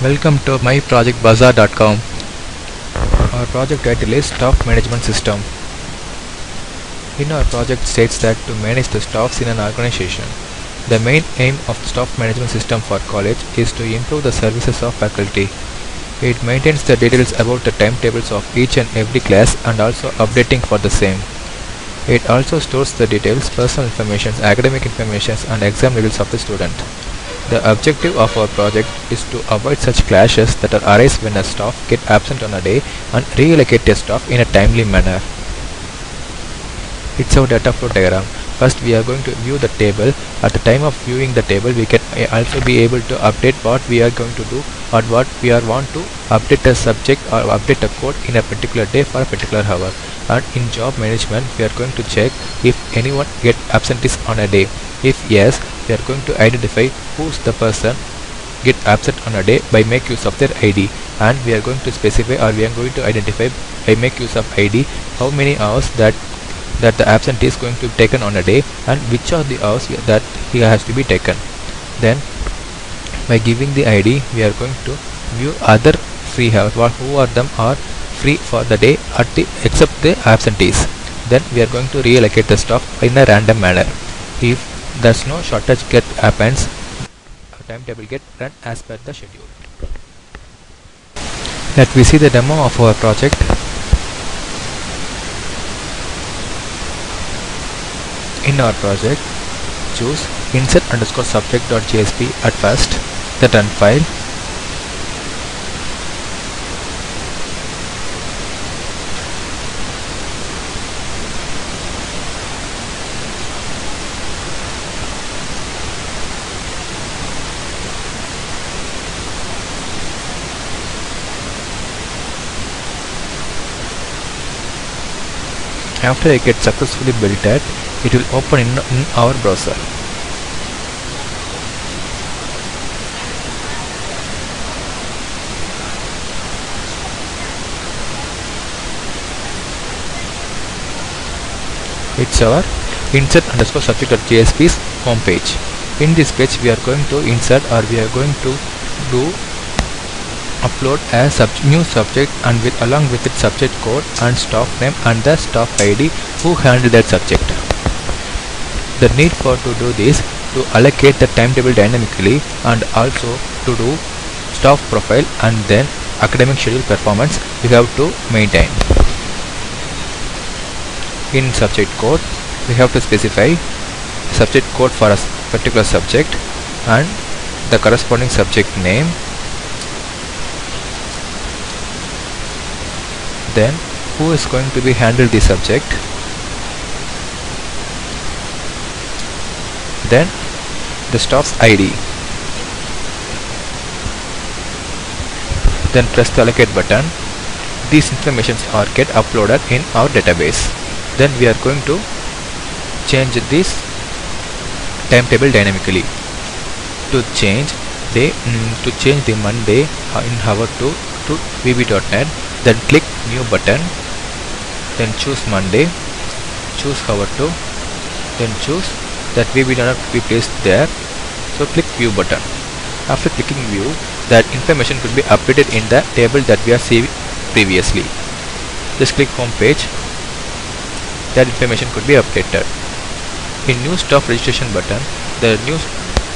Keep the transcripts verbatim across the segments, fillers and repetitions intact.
Welcome to my project bazaar dot com. Our project title is Staff Management System. In our project states that to manage the staffs in an organization. The main aim of the staff management system for college is to improve the services of faculty. It maintains the details about the timetables of each and every class and also updating for the same. It also stores the details, personal information, academic information and exam results of the student. The objective of our project is to avoid such clashes that arise when a staff get absent on a day and reallocate their staff in a timely manner. It's our data flow diagram. First, we are going to view the table. At the time of viewing the table, we can also be able to update what we are going to do or what we are want to update a subject or update a code in a particular day for a particular hour. And in job management, we are going to check if anyone get absentees on a day. If yes, we are going to identify who's the person get absent on a day by make use of their I D, and we are going to specify or we are going to identify by make use of I D how many hours that that the absentee is going to be taken on a day and which are the hours that he has to be taken. Then by giving the I D, we are going to view other free hours, who are them are free for the day at the except the absentees. Then we are going to reallocate the staff in a random manner. If there's no shortage get happens, our timetable get run as per the schedule. Let me see the demo of our project. In our project, choose insert underscore subject.jsp at first, the run file. After I get successfully built it, it will open in, in our browser. It's our insert underscore subject.jsp's home page. In this page, we are going to insert or we are going to do upload a sub new subject and with along with its subject code and staff name and the staff I D who handled that subject. The need for to do this to allocate the timetable dynamically and also to do staff profile and then academic schedule performance we have to maintain. In subject code, we have to specify subject code for a particular subject and the corresponding subject name. Then who is going to be handled the subject, then the staff's I D, then press the allocate button. These informations are get uploaded in our database. Then we are going to change this timetable dynamically to change day mm, to change the Monday in hour two to V B dot net. Then click new button, then choose Monday, choose hour two, then choose that V B dot net to be placed there. So click view button. After clicking view, that information could be updated in the table that we are seeing previously. Just click home page. That information could be updated. In new staff registration button, the new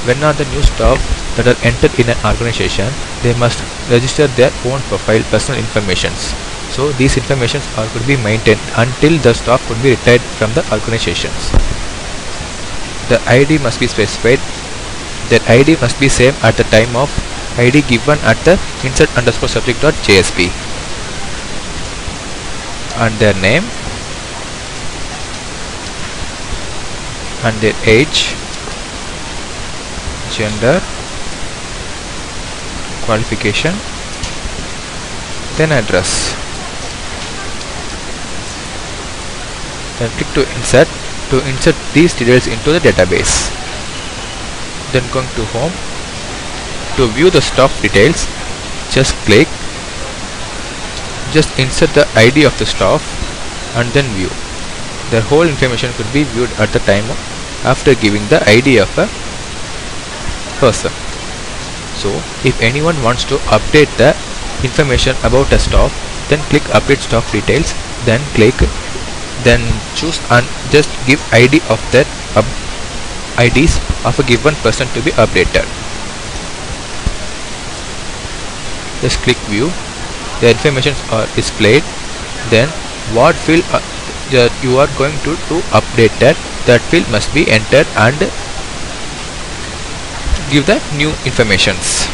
when are the new staff that are entered in an organization, they must register their own profile personal informations. So these informations are could be maintained until the staff could be retired from the organizations. The I D must be specified. Their I D must be same at the time of I D given at the insert underscore subject.jsp and their name and their age, gender, qualification, then address. Then click to insert to insert these details into the database. Then going to home to view the staff details, just click Just insert the I D of the staff and then view. The whole information could be viewed at the time after giving the I D of a person. So if anyone wants to update the information about a staff, then click update staff details, then click, then choose and just give I D of that up I Ds of a given person to be updated. Just click view. The information are displayed. Then what field uh, that you are going to, to update, that that field must be entered and give the new informations.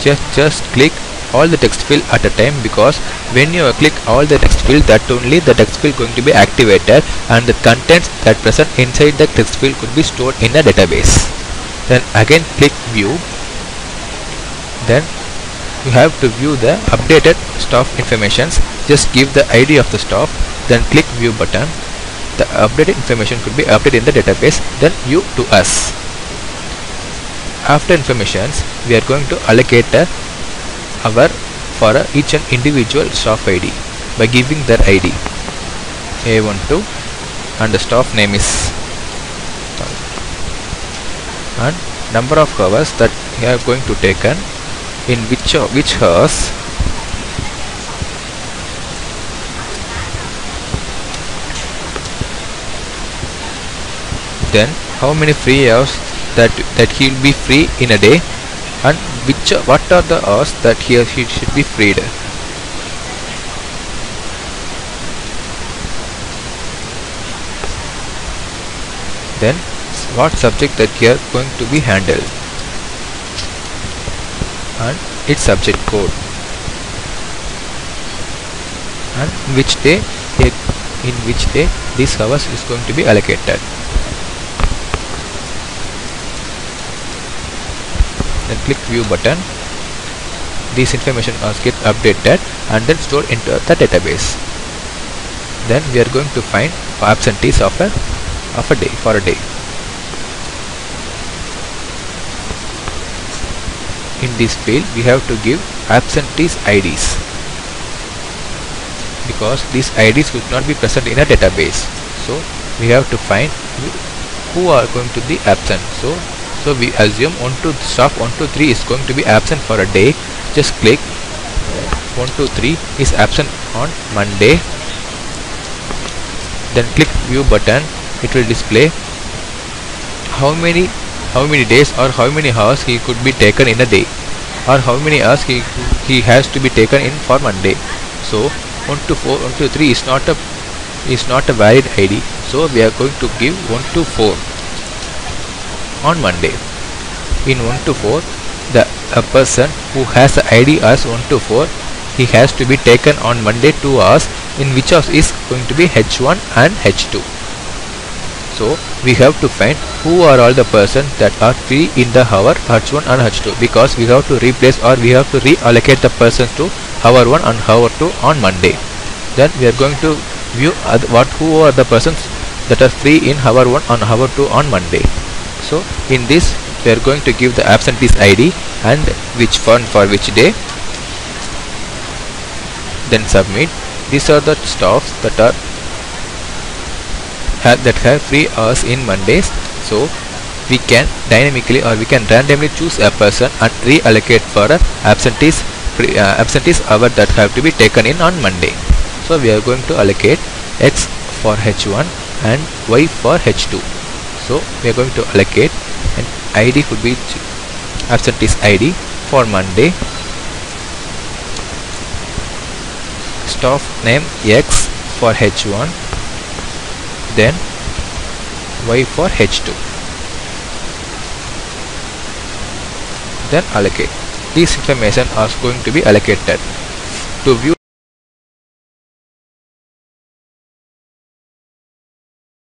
Just just click all the text field at a time, because when you click all the text field, that only the text field going to be activated, and the contents that present inside the text field could be stored in the database. Then again click view. Then you have to view the updated staff informations. Just give the I D of the staff, then click view button. The updated information could be updated in the database, then view to us. After informations, we are going to allocate a hour for a each and individual staff I D by giving their I D A one two, and the staff name is, and number of hours that we are going to take an in which uh, which hours then how many free hours that that he will be free in a day, and which uh, what are the hours that he or she should be freed. Then what subject that you are going to be handled, and its subject code, and which day in which day this hours is going to be allocated. Then click view button. This information is get updated and then stored into the database. Then we are going to find absentees of a of a day for a day. In this field, we have to give absentees I Ds, because these I Ds could not be present in a database. So we have to find who are going to be absent. So so we assume one two staff one two three is going to be absent for a day. Just click one two three is absent on Monday. Then click view button. It will display how many. How many days or how many hours he could be taken in a day, or how many hours he he has to be taken in for Monday. So one two four, one two three is not a is not a valid I D. So we are going to give one two four on Monday. In one two four, the a person who has the I D as one two four, he has to be taken on Monday two hours, in which hours is going to be H one and H two. So we have to find who are all the persons that are free in the hour H one and H two, because we have to replace or we have to reallocate the persons to hour one and hour two on Monday. Then we are going to view what who are the persons that are free in hour one and hour two on Monday. So in this we are going to give the absentees I D and which fund for which day. Then submit. These are the staffs that are that have free hours in Mondays. So we can dynamically or we can randomly choose a person and reallocate for a absentees free, uh, absentees hour that have to be taken in on Monday. So we are going to allocate X for H one and Y for H two. So we are going to allocate an I D could be absentees I D for Monday, staff name X for H one, then Y for H two. Then allocate. These information are going to be allocated to view.